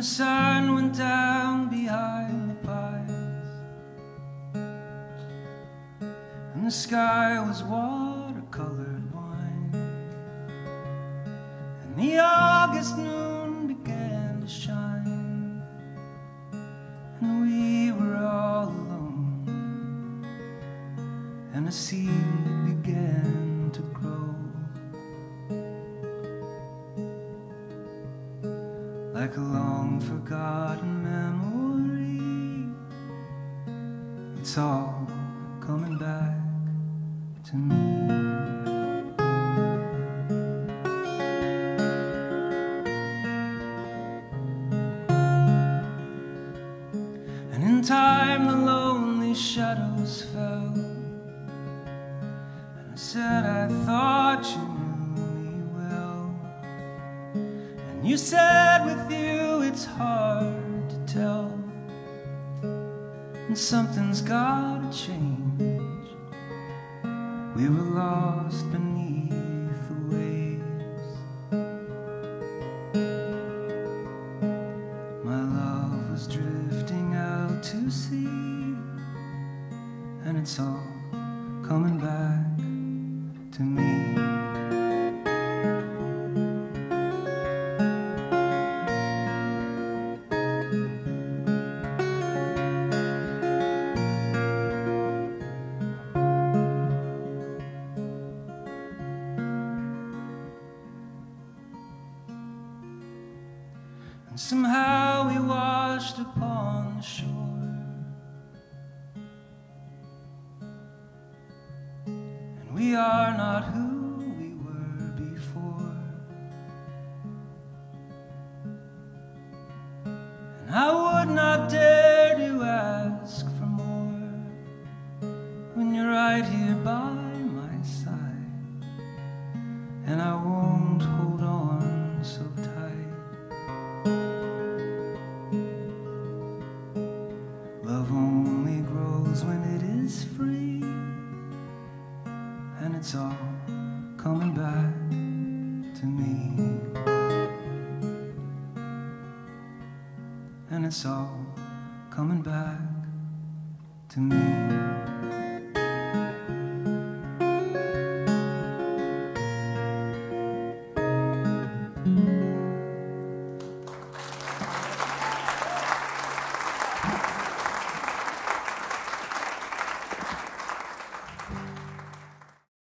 the sun went down behind the pines, and the sky was watercolored wine, and the August noon began to shine, and we were all alone, and a seed began to grow. Like a long-forgotten memory, it's all coming back to me. And in time the lonely shadows fell, and I said I thought you knew me well, and you said with you it's hard to tell, and something's gotta change. We were lost beneath the waves. My love was drifting out to sea, and it's all coming back to me. And somehow we washed upon the shore, and we are not who we were before. And I would not dare to ask for more when you're right here by my side, and I won't hold on so tight. Love only grows when it is free, and it's all coming back to me. And it's all coming back to me.